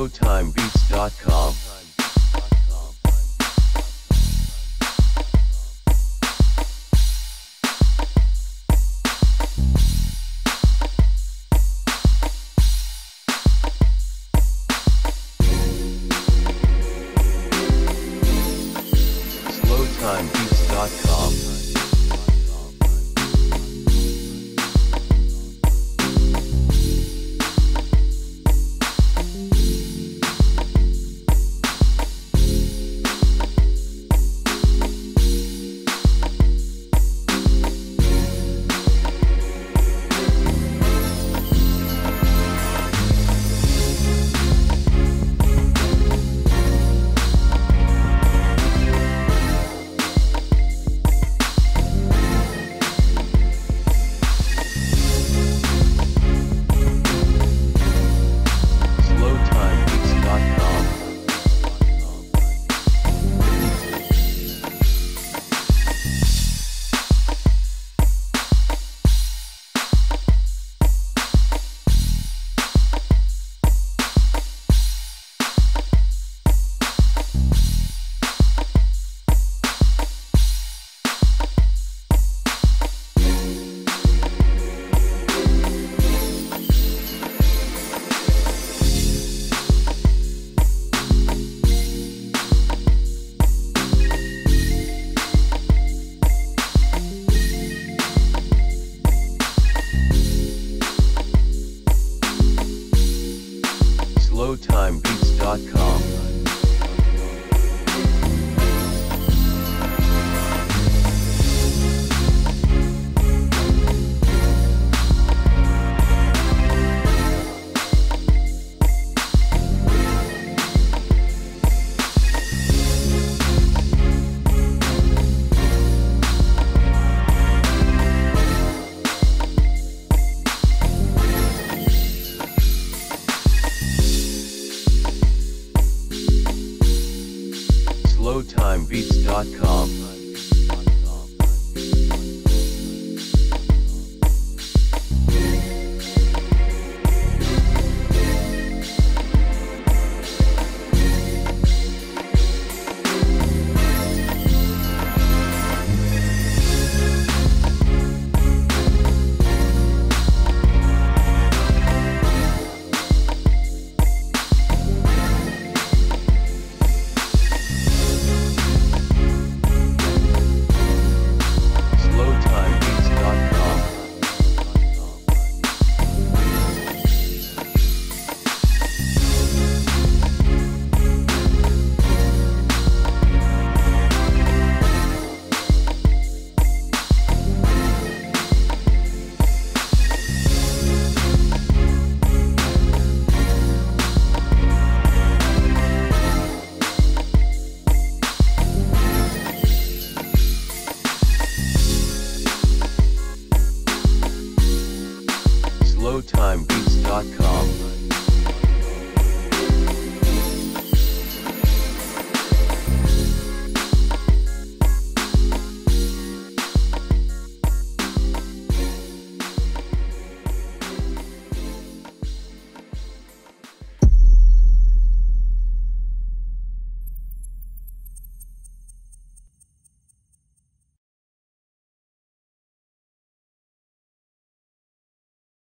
slowtimebeats.com. slowtimebeats.com. slowtimebeats.com. slowtimebeats.com. slowtimebeats.com.